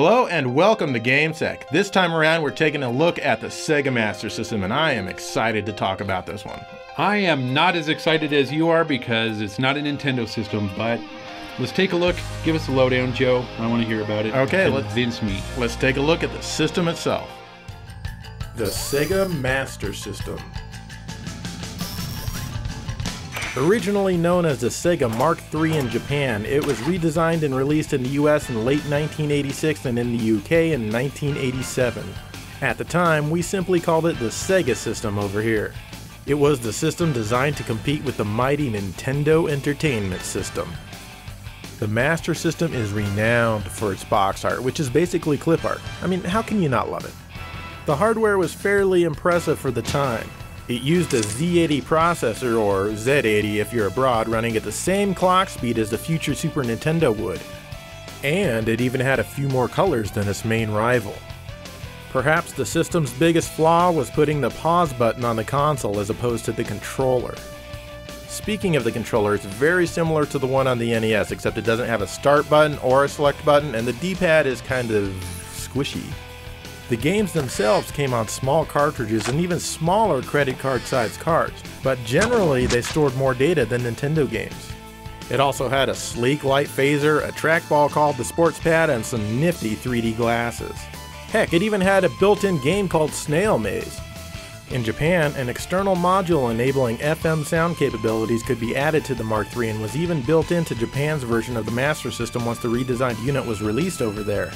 Hello and welcome to Game Sack. This time around we're taking a look at the Sega Master System and I am excited to talk about this one. I am not as excited as you are because it's not a Nintendo system, but let's take a look. Give us a lowdown, Joe. I want to hear about it. Okay, convince me. Let's take a look at the system itself. The Sega Master System. Originally known as the Sega Mark III in Japan, it was redesigned and released in the US in late 1986 and in the UK in 1987. At the time, we simply called it the Sega system over here. It was the system designed to compete with the mighty Nintendo Entertainment System. The Master System is renowned for its box art, which is basically clip art. I mean, how can you not love it? The hardware was fairly impressive for the time. It used a Z80 processor, or Z80 if you're abroad, running at the same clock speed as the future Super Nintendo would. And it even had a few more colors than its main rival. Perhaps the system's biggest flaw was putting the pause button on the console as opposed to the controller. Speaking of the controller, it's very similar to the one on the NES, except it doesn't have a start button or a select button, and the D-pad is kind of squishy. The games themselves came on small cartridges and even smaller credit card-sized cards, but generally they stored more data than Nintendo games. It also had a sleek light phaser, a trackball called the Sports Pad, and some nifty 3D glasses. Heck, it even had a built-in game called Snail Maze. In Japan, an external module enabling FM sound capabilities could be added to the Mark III and was even built into Japan's version of the Master System once the redesigned unit was released over there.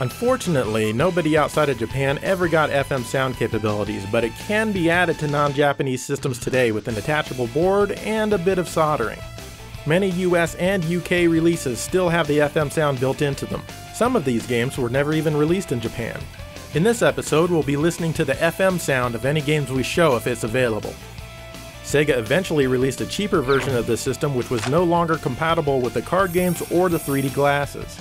Unfortunately, nobody outside of Japan ever got FM sound capabilities, but it can be added to non-Japanese systems today with an attachable board and a bit of soldering. Many US and UK releases still have the FM sound built into them. Some of these games were never even released in Japan. In this episode, we'll be listening to the FM sound of any games we show if it's available. Sega eventually released a cheaper version of the system which was no longer compatible with the card games or the 3D glasses.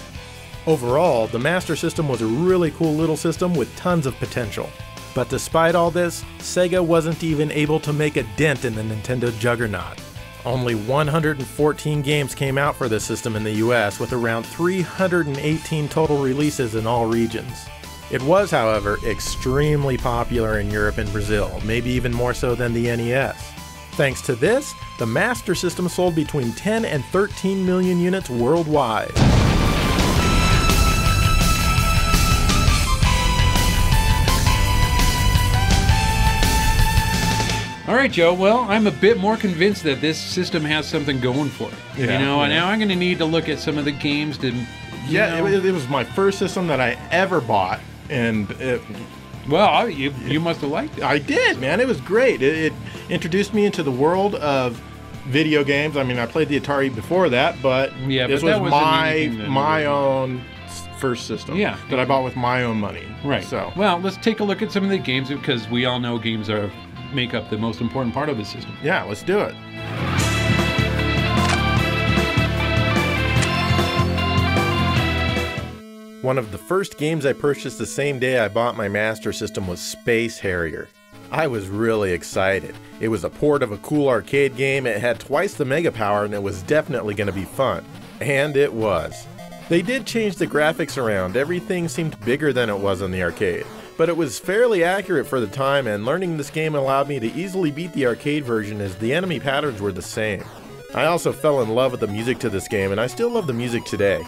Overall, the Master System was a really cool little system with tons of potential. But despite all this, Sega wasn't even able to make a dent in the Nintendo juggernaut. Only 114 games came out for this system in the US, with around 318 total releases in all regions. It was, however, extremely popular in Europe and Brazil, maybe even more so than the NES. Thanks to this, the Master System sold between 10 and 13 million units worldwide. All right, Joe, well, I'm a bit more convinced that this system has something going for it. Yeah, you know, and now I'm going to need to look at some of the games to... Yeah, it was my first system that I ever bought, and... Well, you must have liked it. I did, man. It was great. It introduced me into the world of video games. I mean, I played the Atari before that, but this was my own first system that I bought with my own money. Right. So, well, let's take a look at some of the games, because we all know games are... make up the most important part of the system. Yeah, let's do it. One of the first games I purchased the same day I bought my Master System was Space Harrier. I was really excited. It was a port of a cool arcade game, it had twice the mega power, and it was definitely going to be fun. And it was. They did change the graphics around, everything seemed bigger than it was in the arcade. But it was fairly accurate for the time, and learning this game allowed me to easily beat the arcade version as the enemy patterns were the same. I also fell in love with the music to this game, and I still love the music today.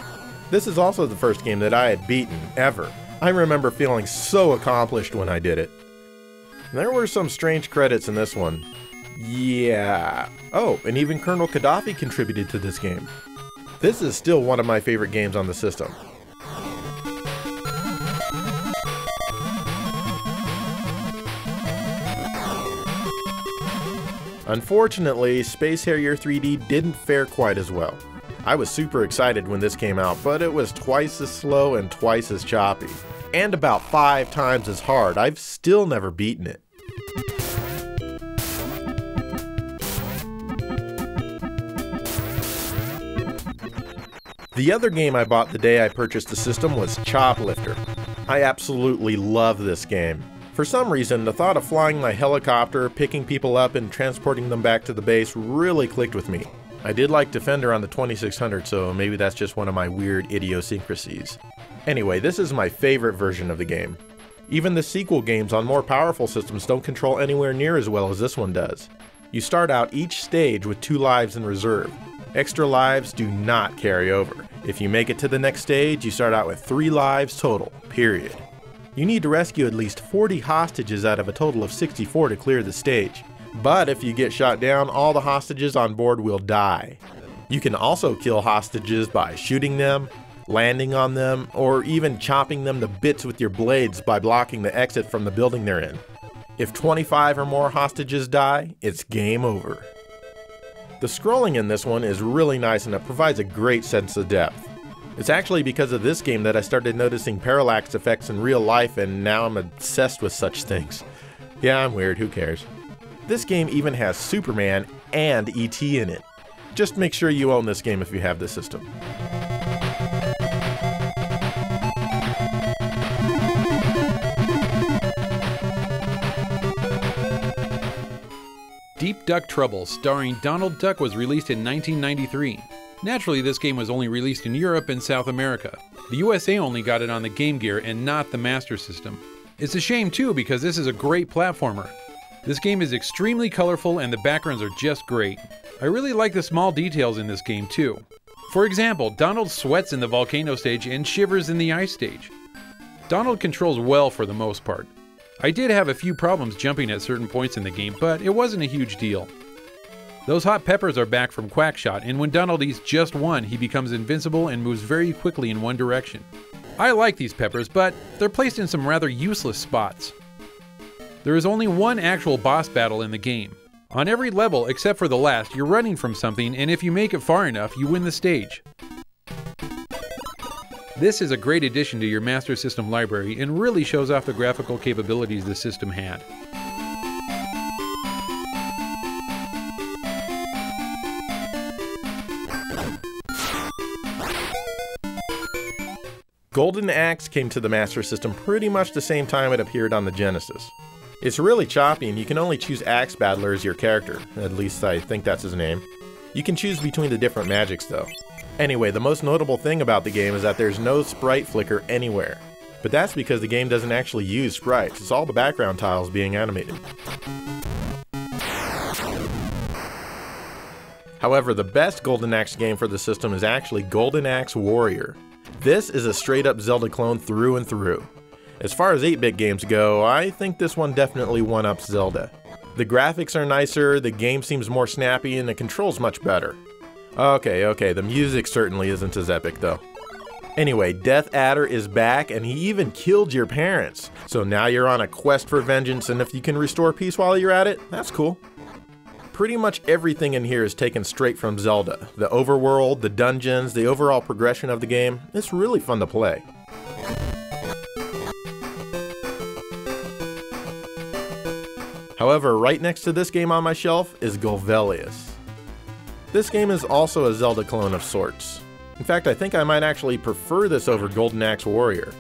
This is also the first game that I had beaten, ever. I remember feeling so accomplished when I did it. There were some strange credits in this one. Yeah. Oh, and even Colonel Gaddafi contributed to this game. This is still one of my favorite games on the system. Unfortunately, Space Harrier 3D didn't fare quite as well. I was super excited when this came out, but it was twice as slow and twice as choppy. And about 5 times as hard. I've still never beaten it. The other game I bought the day I purchased the system was Choplifter. I absolutely love this game. For some reason, the thought of flying my helicopter, picking people up, and transporting them back to the base really clicked with me. I did like Defender on the 2600, so maybe that's just one of my weird idiosyncrasies. Anyway, this is my favorite version of the game. Even the sequel games on more powerful systems don't control anywhere near as well as this one does. You start out each stage with 2 lives in reserve. Extra lives do not carry over. If you make it to the next stage, you start out with 3 lives total, period. You need to rescue at least 40 hostages out of a total of 64 to clear the stage. But if you get shot down, all the hostages on board will die. You can also kill hostages by shooting them, landing on them, or even chopping them to bits with your blades by blocking the exit from the building they're in. If 25 or more hostages die, it's game over. The scrolling in this one is really nice and it provides a great sense of depth. It's actually because of this game that I started noticing parallax effects in real life, and now I'm obsessed with such things. Yeah, I'm weird, who cares? This game even has Superman and E.T. in it. Just make sure you own this game if you have this system. Deep Duck Trouble, starring Donald Duck, was released in 1993. Naturally, this game was only released in Europe and South America. The USA only got it on the Game Gear and not the Master System. It's a shame too, because this is a great platformer. This game is extremely colorful and the backgrounds are just great. I really like the small details in this game too. For example, Donald sweats in the volcano stage and shivers in the ice stage. Donald controls well for the most part. I did have a few problems jumping at certain points in the game, but it wasn't a huge deal. Those hot peppers are back from Quackshot, and when Donald eats just one, he becomes invincible and moves very quickly in one direction. I like these peppers, but they're placed in some rather useless spots. There is only one actual boss battle in the game. On every level, except for the last, you're running from something, and if you make it far enough, you win the stage. This is a great addition to your Master System library and really shows off the graphical capabilities the system had. Golden Axe came to the Master System pretty much the same time it appeared on the Genesis. It's really choppy and you can only choose Axe Battler as your character, at least I think that's his name. You can choose between the different magics though. Anyway, the most notable thing about the game is that there's no sprite flicker anywhere. But that's because the game doesn't actually use sprites, it's all the background tiles being animated. However, the best Golden Axe game for the system is actually Golden Axe Warrior. This is a straight up Zelda clone through and through. As far as 8-bit games go, I think this one definitely one-ups Zelda. The graphics are nicer, the game seems more snappy, and the controls much better. Okay, the music certainly isn't as epic though. Anyway, Death Adder is back and he even killed your parents. So now you're on a quest for vengeance, and if you can restore peace while you're at it, that's cool. Pretty much everything in here is taken straight from Zelda. The overworld, the dungeons, the overall progression of the game, it's really fun to play. However, right next to this game on my shelf is Golvelius. This game is also a Zelda clone of sorts. In fact, I think I might actually prefer this over Golden Axe Warrior.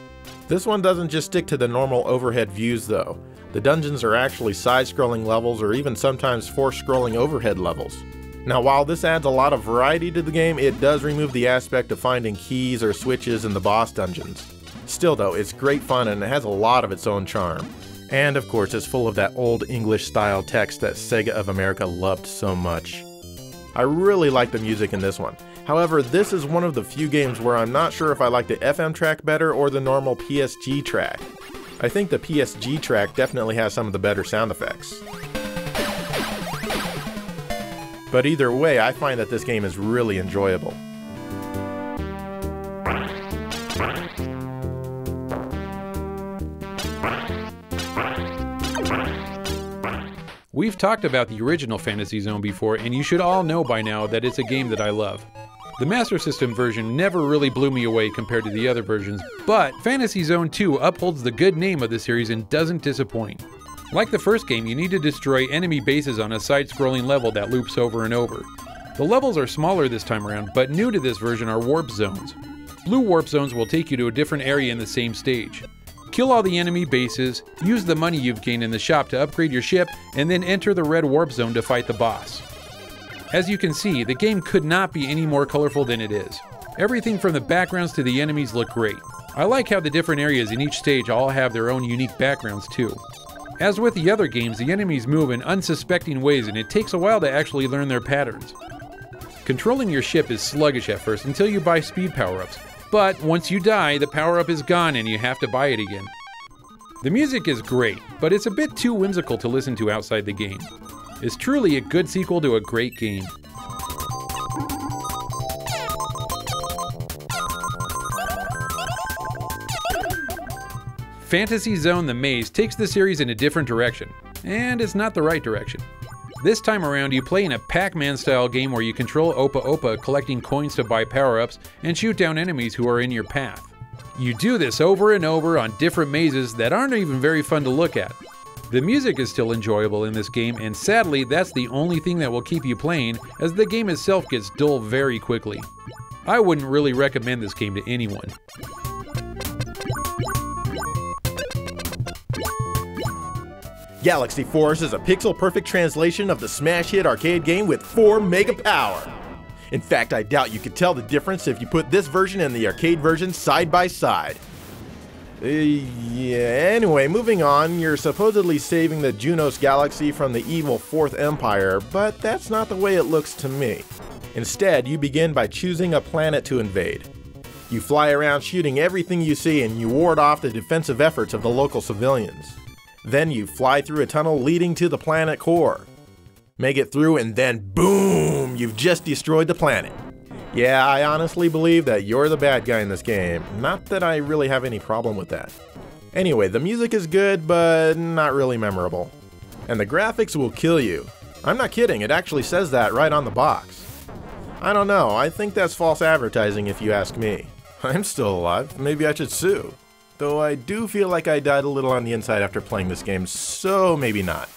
This one doesn't just stick to the normal overhead views though. The dungeons are actually side-scrolling levels or even sometimes force-scrolling overhead levels. Now while this adds a lot of variety to the game, it does remove the aspect of finding keys or switches in the boss dungeons. Still though, it's great fun and it has a lot of its own charm. And of course, it's full of that old English-style text that Sega of America loved so much. I really like the music in this one. However, this is one of the few games where I'm not sure if I like the FM track better or the normal PSG track. I think the PSG track definitely has some of the better sound effects. But either way, I find that this game is really enjoyable. We've talked about the original Fantasy Zone before, and you should all know by now that it's a game that I love. The Master System version never really blew me away compared to the other versions, but Fantasy Zone 2 upholds the good name of the series and doesn't disappoint. Like the first game, you need to destroy enemy bases on a side-scrolling level that loops over and over. The levels are smaller this time around, but new to this version are warp zones. Blue warp zones will take you to a different area in the same stage. Kill all the enemy bases, use the money you've gained in the shop to upgrade your ship, and then enter the red warp zone to fight the boss. As you can see, the game could not be any more colorful than it is. Everything from the backgrounds to the enemies look great. I like how the different areas in each stage all have their own unique backgrounds too. As with the other games, the enemies move in unsuspecting ways and it takes a while to actually learn their patterns. Controlling your ship is sluggish at first until you buy speed power-ups, but once you die, the power-up is gone and you have to buy it again. The music is great, but it's a bit too whimsical to listen to outside the game. It's truly a good sequel to a great game. Fantasy Zone the Maze takes the series in a different direction, and it's not the right direction. This time around, you play in a Pac-Man style game where you control Opa Opa, collecting coins to buy power-ups and shoot down enemies who are in your path. You do this over and over on different mazes that aren't even very fun to look at. The music is still enjoyable in this game, and sadly, that's the only thing that will keep you playing, as the game itself gets dull very quickly. I wouldn't really recommend this game to anyone. Galaxy Force is a pixel-perfect translation of the smash hit arcade game with 4 mega power. In fact, I doubt you could tell the difference if you put this version and the arcade version side by side. Anyway, moving on, you're supposedly saving the Juno's Galaxy from the evil Fourth Empire, but that's not the way it looks to me. Instead, you begin by choosing a planet to invade. You fly around shooting everything you see and you ward off the defensive efforts of the local civilians. Then you fly through a tunnel leading to the planet core. Make it through and then boom! You've just destroyed the planet. Yeah, I honestly believe that you're the bad guy in this game. Not that I really have any problem with that. Anyway, the music is good, but not really memorable. And the graphics will kill you. I'm not kidding, it actually says that right on the box. I don't know, I think that's false advertising if you ask me. I'm still alive, maybe I should sue. Though I do feel like I died a little on the inside after playing this game, so maybe not.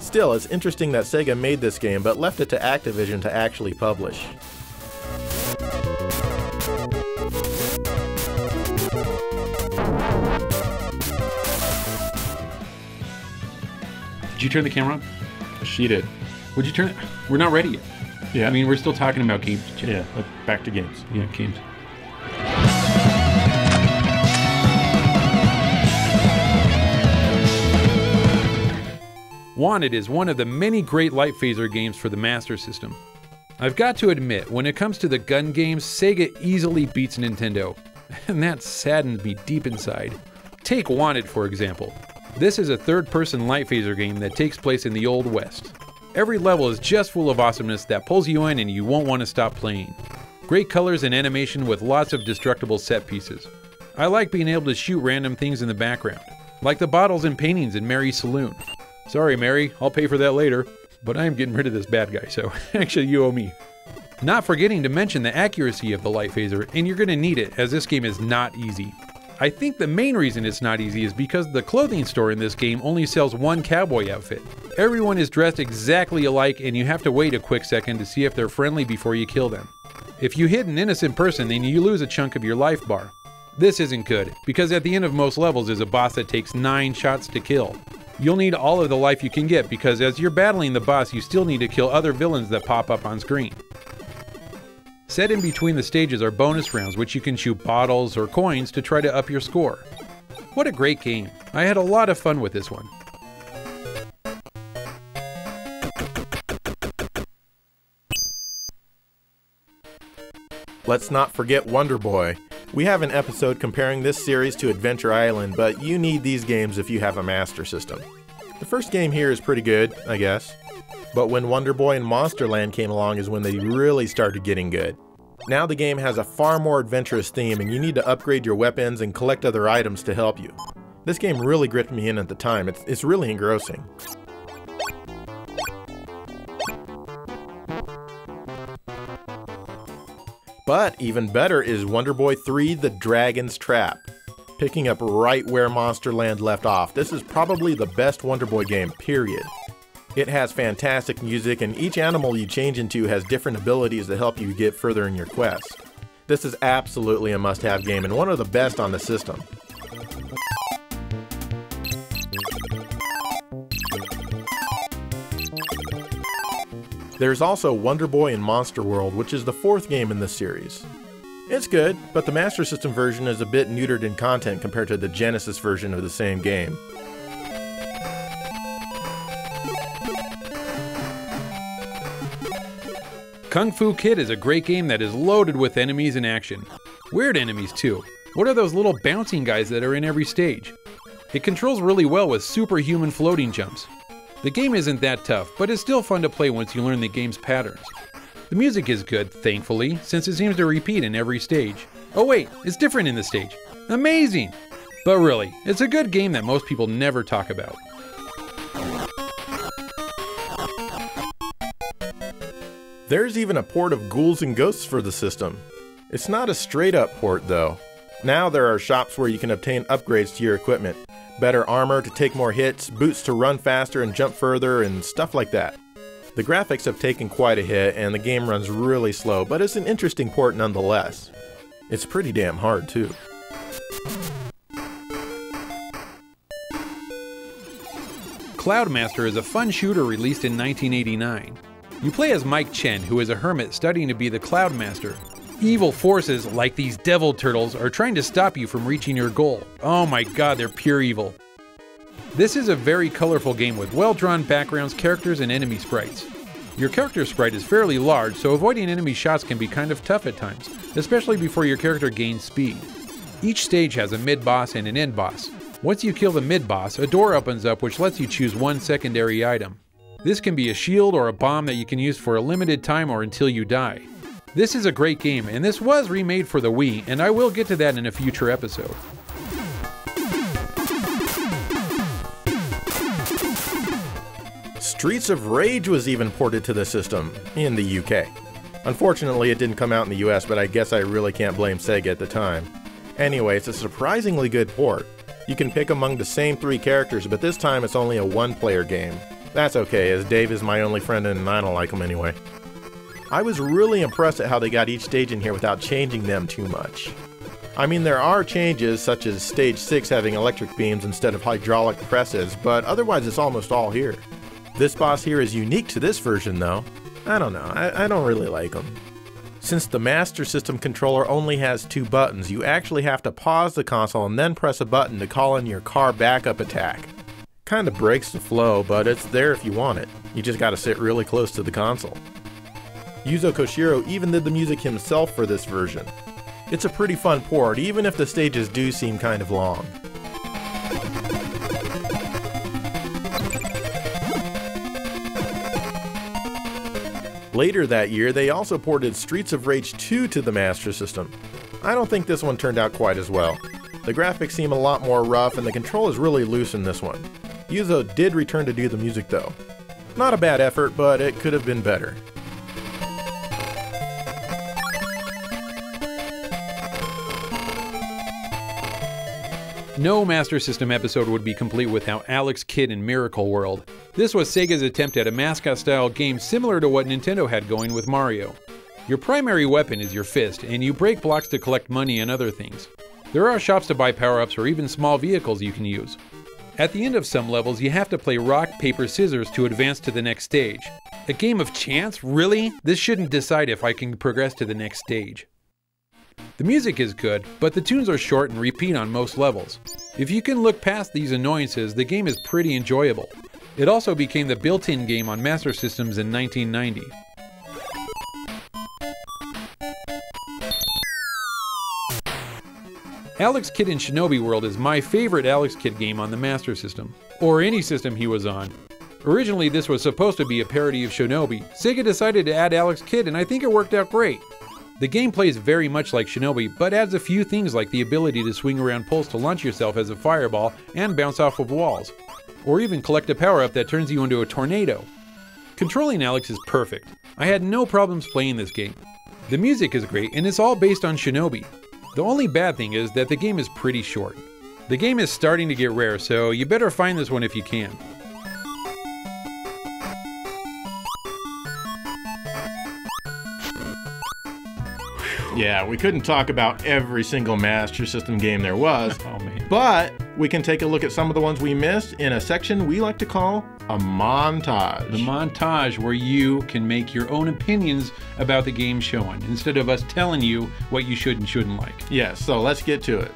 Still, it's interesting that Sega made this game but left it to Activision to actually publish. Did you turn the camera on? She did. Would you turn it? We're not ready yet. Yeah. I mean, we're still talking about games. Yeah, back to games. Yeah, games. Wanted is one of the many great light phaser games for the Master System. I've got to admit, when it comes to the gun games, Sega easily beats Nintendo, and that saddens me deep inside. Take Wanted, for example. This is a third-person light phaser game that takes place in the Old West. Every level is just full of awesomeness that pulls you in and you won't want to stop playing. Great colors and animation with lots of destructible set pieces. I like being able to shoot random things in the background, like the bottles and paintings in Mary's Saloon. Sorry, Mary, I'll pay for that later, but I am getting rid of this bad guy, so actually you owe me. Not forgetting to mention the accuracy of the light phaser, and you're going to need it, as this game is not easy. I think the main reason it's not easy is because the clothing store in this game only sells one cowboy outfit. Everyone is dressed exactly alike, and you have to wait a quick second to see if they're friendly before you kill them. If you hit an innocent person, then you lose a chunk of your life bar. This isn't good, because at the end of most levels is a boss that takes 9 shots to kill. You'll need all of the life you can get because as you're battling the boss, you still need to kill other villains that pop up on screen. Set in between the stages are bonus rounds, which you can shoot bottles or coins to try to up your score. What a great game. I had a lot of fun with this one. Let's not forget Wonder Boy. We have an episode comparing this series to Adventure Island, but you need these games if you have a Master System. The first game here is pretty good, I guess. But when Wonder Boy and Monster Land came along is when they really started getting good. Now the game has a far more adventurous theme and you need to upgrade your weapons and collect other items to help you. This game really gripped me in at the time, it's really engrossing. But even better is Wonder Boy 3 The Dragon's Trap. Picking up right where Monster Land left off, this is probably the best Wonder Boy game, period. It has fantastic music and each animal you change into has different abilities that help you get further in your quest. This is absolutely a must-have game and one of the best on the system. There's also Wonder Boy and Monster World, which is the fourth game in the series. It's good, but the Master System version is a bit neutered in content compared to the Genesis version of the same game. Kung Fu Kid is a great game that is loaded with enemies in action. Weird enemies too. What are those little bouncing guys that are in every stage? It controls really well with superhuman floating jumps. The game isn't that tough, but it's still fun to play once you learn the game's patterns. The music is good, thankfully, since it seems to repeat in every stage. Oh wait, it's different in this stage. Amazing! But really, it's a good game that most people never talk about. There's even a port of Ghouls and Ghosts for the system. It's not a straight-up port, though. Now there are shops where you can obtain upgrades to your equipment. Better armor to take more hits, boots to run faster and jump further, and stuff like that. The graphics have taken quite a hit, and the game runs really slow, but it's an interesting port nonetheless. It's pretty damn hard, too. Cloud Master is a fun shooter released in 1989. You play as Mike Chen, who is a hermit studying to be the Cloud Master. Evil forces, like these devil turtles, are trying to stop you from reaching your goal. Oh my god, they're pure evil. This is a very colorful game with well-drawn backgrounds, characters, and enemy sprites. Your character sprite is fairly large, so avoiding enemy shots can be kind of tough at times, especially before your character gains speed. Each stage has a mid-boss and an end boss. Once you kill the mid-boss, a door opens up which lets you choose one secondary item. This can be a shield or a bomb that you can use for a limited time or until you die. This is a great game, and this was remade for the Wii, and I will get to that in a future episode. Streets of Rage was even ported to the system, in the UK. Unfortunately, it didn't come out in the US, but I guess I really can't blame Sega at the time. Anyway, it's a surprisingly good port. You can pick among the same three characters, but this time it's only a one-player game. That's okay, as Dave is my only friend and I don't like him anyway. I was really impressed at how they got each stage in here without changing them too much. I mean, there are changes, such as Stage 6 having electric beams instead of hydraulic presses, but otherwise it's almost all here. This boss here is unique to this version, though. I don't know, I don't really like him. Since the Master System controller only has two buttons, you actually have to pause the console and then press a button to call in your car backup attack. Kinda breaks the flow, but it's there if you want it. You just gotta sit really close to the console. Yuzo Koshiro even did the music himself for this version. It's a pretty fun port, even if the stages do seem kind of long. Later that year, they also ported Streets of Rage 2 to the Master System. I don't think this one turned out quite as well. The graphics seem a lot more rough, and the control is really loose in this one. Yuzo did return to do the music though. Not a bad effort, but it could have been better. No Master System episode would be complete without Alex Kidd in Miracle World. This was Sega's attempt at a mascot-style game similar to what Nintendo had going with Mario. Your primary weapon is your fist, and you break blocks to collect money and other things. There are shops to buy power-ups or even small vehicles you can use. At the end of some levels, you have to play rock, paper, scissors to advance to the next stage. A game of chance? Really? This shouldn't decide if I can progress to the next stage. The music is good, but the tunes are short and repeat on most levels. If you can look past these annoyances, the game is pretty enjoyable. It also became the built-in game on Master Systems in 1990. Alex Kidd in Shinobi World is my favorite Alex Kidd game on the Master System, or any system he was on. Originally this was supposed to be a parody of Shinobi. Sega decided to add Alex Kidd, and I think it worked out great. The game plays very much like Shinobi, but adds a few things like the ability to swing around poles to launch yourself as a fireball and bounce off of walls, or even collect a power-up that turns you into a tornado. Controlling Alex is perfect. I had no problems playing this game. The music is great, and it's all based on Shinobi. The only bad thing is that the game is pretty short. The game is starting to get rare, so you better find this one if you can. Yeah, we couldn't talk about every single Master System game there was, oh, man. But we can take a look at some of the ones we missed in a section we like to call a montage. The montage where you can make your own opinions about the game shown, instead of us telling you what you should and shouldn't like. Yes, yeah, so let's get to it.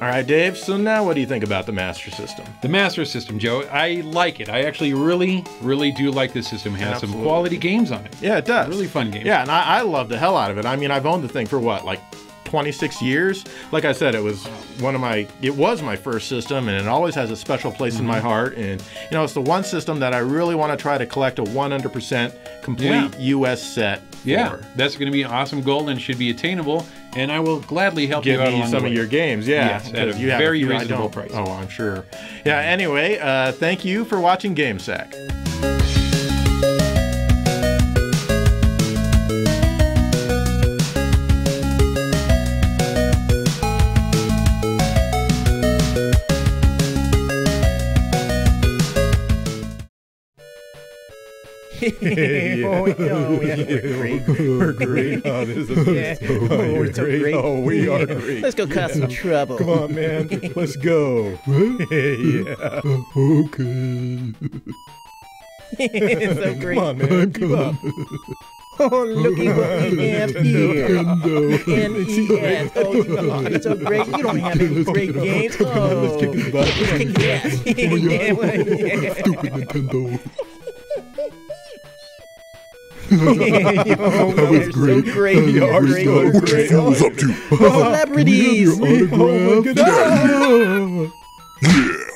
Alright, Dave, so now what do you think about the Master System? The Master System, Joe, I like it. I actually really do like this system. It has some quality games on it. Yeah, it does. Really fun games. Yeah, and I love the hell out of it. I mean, I've owned the thing for what, like 26 years? Like I said, it was my first system, and it always has a special place in my heart. And, you know, it's the one system that I really want to try to collect a 100% complete U.S. set. Yeah, that's going to be an awesome goal and should be attainable, and I will gladly help you out along the way. Give me some of your games, yes, at a very reasonable price. Oh, I'm sure. Yeah, anyway, thank you for watching Game Sack. We're great. Oh, this is we're so great. Oh, we are great. Let's go cause some trouble. Come on, man. Let's go. Yeah. Okay. It's so great. Come on, man. Keep up. Oh, looky what we have here. NES. Oh, it's so great. You don't have any great games. Oh, let's kick his butt. Stupid Nintendo. That was great. So great. What you was up to? Celebrities. Oh, my God. Yeah.